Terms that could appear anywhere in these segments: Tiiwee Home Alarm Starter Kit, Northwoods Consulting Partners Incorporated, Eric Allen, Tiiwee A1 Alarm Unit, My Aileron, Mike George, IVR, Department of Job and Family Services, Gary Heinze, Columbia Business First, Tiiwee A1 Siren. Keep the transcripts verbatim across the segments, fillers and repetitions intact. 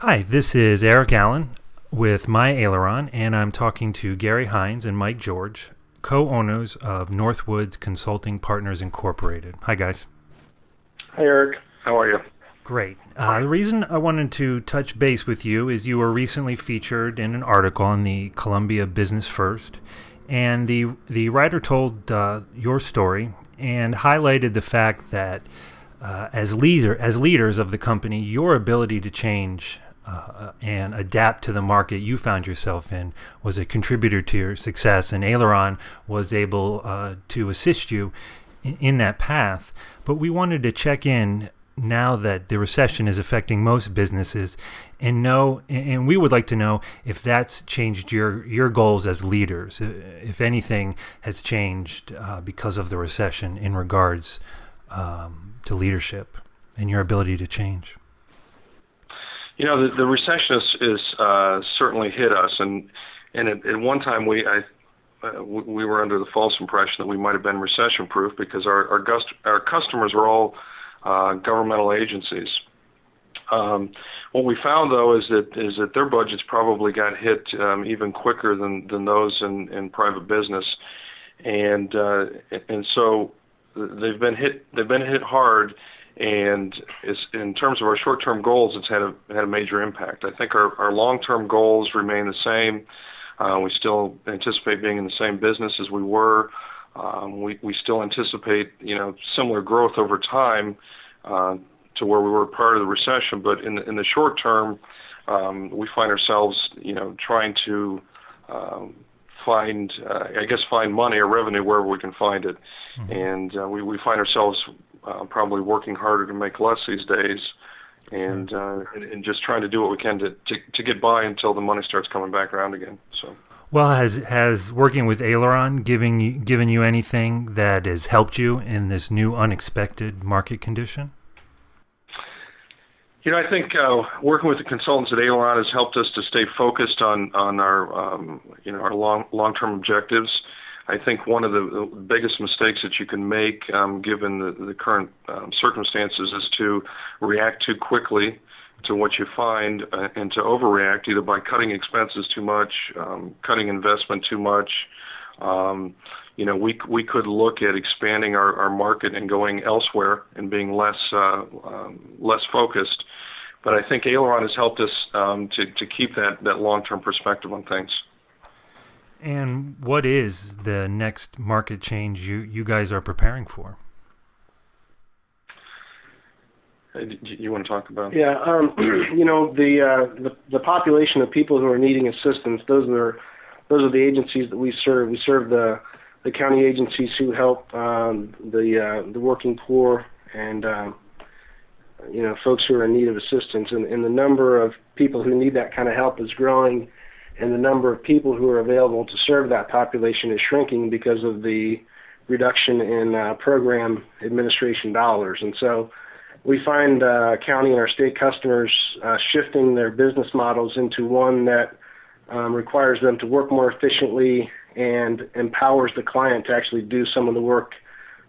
Hi, this is Eric Allen with My Aileron, and I'm talking to Gary Heinze and Mike George, co-owners of Northwoods Consulting Partners Incorporated. Hi, guys. Hi, Eric. How are you? Great. Uh, the reason I wanted to touch base with you is you were recently featured in an article on the Columbia Business First, and the, the writer told uh, your story and highlighted the fact that uh, as, leader, as leaders of the company, your ability to change Uh, and adapt to the market you found yourself in was a contributor to your success, and Aileron was able uh, to assist you in, in that path. But we wanted to check in now that the recession is affecting most businesses, and know, and we would like to know if that's changed your your goals as leaders, if anything has changed uh, because of the recession in regards um, to leadership and your ability to change. You know, the, the recession is uh, certainly hit us, and and at, at one time we I, uh, we were under the false impression that we might have been recession-proof because our our, gust our customers were all uh, governmental agencies. Um, what we found though is that is that their budgets probably got hit um, even quicker than than those in, in private business, and uh, and so they've been hit they've been hit hard. And it's, in terms of our short-term goals, it's had a, had a major impact. I think our, our long-term goals remain the same. Uh, we still anticipate being in the same business as we were. Um, we, we still anticipate, you know, similar growth over time uh, to where we were prior to the recession. But in the, in the short term, um, we find ourselves, you know, trying to um, find, uh, I guess, find money or revenue wherever we can find it. Mm-hmm. And uh, we, we find ourselves Uh, probably working harder to make less these days, and, uh, and and just trying to do what we can to, to to get by until the money starts coming back around again. So, well, has has working with Aileron giving you, given you anything that has helped you in this new unexpected market condition? You know, I think uh, working with the consultants at Aileron has helped us to stay focused on on our um, you know our long long term objectives. I think one of the biggest mistakes that you can make, um, given the, the current um, circumstances, is to react too quickly to what you find uh, and to overreact either by cutting expenses too much, um, cutting investment too much. Um, you know, we we could look at expanding our, our market and going elsewhere and being less uh, um, less focused. But I think Aileron has helped us um, to to keep that that long-term perspective on things. And what is the next market change you, you guys are preparing for? You want to talk about it? Yeah, um, you know, the, uh, the the population of people who are needing assistance, those are those are the agencies that we serve. We serve the the county agencies who help um, the uh, the working poor and um, you know folks who are in need of assistance. And, and the number of people who need that kind of help is growing, and the number of people who are available to serve that population is shrinking because of the reduction in uh, program administration dollars. And so we find uh, county and our state customers uh, shifting their business models into one that um, requires them to work more efficiently and empowers the client to actually do some of the work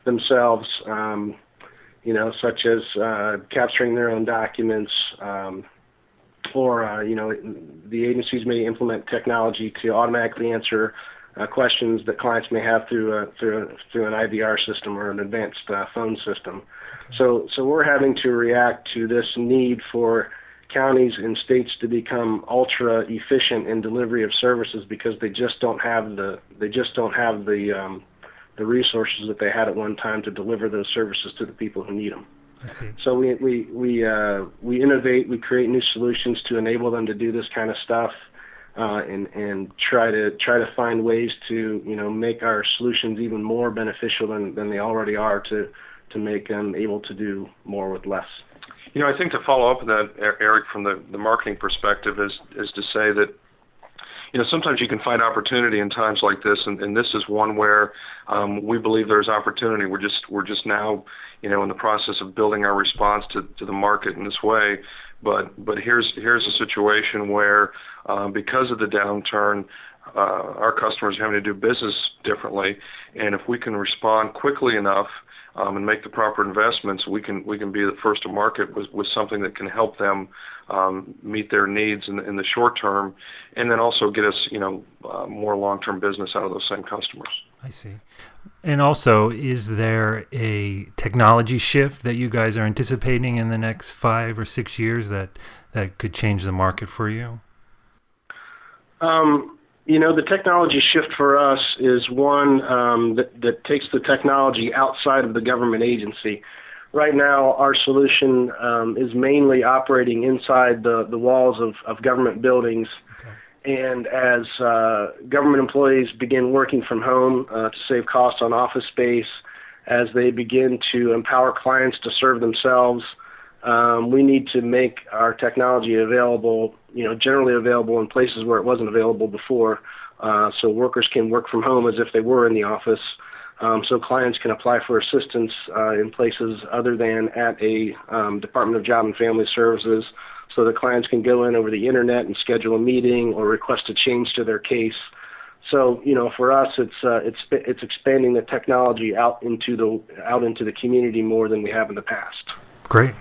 themselves, um, you know, such as uh, capturing their own documents, um, Or, uh, you know, the agencies may implement technology to automatically answer uh, questions that clients may have through, a, through, through an I V R system or an advanced uh, phone system. Okay. So, so we're having to react to this need for counties and states to become ultra efficient in delivery of services because they just don't have the they just don't have the um, the resources that they had at one time to deliver those services to the people who need them. I see. So we we we uh, we innovate, we create new solutions to enable them to do this kind of stuff, uh, and and try to try to find ways to you know make our solutions even more beneficial than, than they already are to to make them able to do more with less. You know, I think to follow up on that, Eric, from the, the marketing perspective, is is to say that, you know, sometimes you can find opportunity in times like this, and, and this is one where um, we believe there's opportunity. We're just we're just now, you know, in the process of building our response to, to the market in this way. But but here's here's a situation where uh, because of the downturn, uh, our customers are having to do business differently, and if we can respond quickly enough um, and make the proper investments, we can we can be the first to market with, with something that can help them um, meet their needs in, in the short term, and then also get us you know uh, more long-term business out of those same customers. I see. And also, is there a technology shift that you guys are anticipating in the next five or six years that that could change the market for you? Um, you know, the technology shift for us is one um, that, that takes the technology outside of the government agency. Right now, our solution um, is mainly operating inside the, the walls of, of government buildings. Okay. And as uh, government employees begin working from home uh, to save costs on office space, as they begin to empower clients to serve themselves, um, we need to make our technology available, you know, generally available in places where it wasn't available before, uh, so workers can work from home as if they were in the office, um, so clients can apply for assistance uh, in places other than at a um, Department of Job and Family Services, so the clients can go in over the internet and schedule a meeting or request a change to their case. So, you know, for us, it's uh, it's it's expanding the technology out into the out into the community more than we have in the past. Great.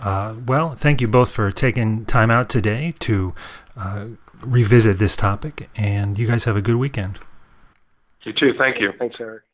Uh, well, thank you both for taking time out today to uh, revisit this topic, and you guys have a good weekend. You too. Thank you. Thanks, Eric.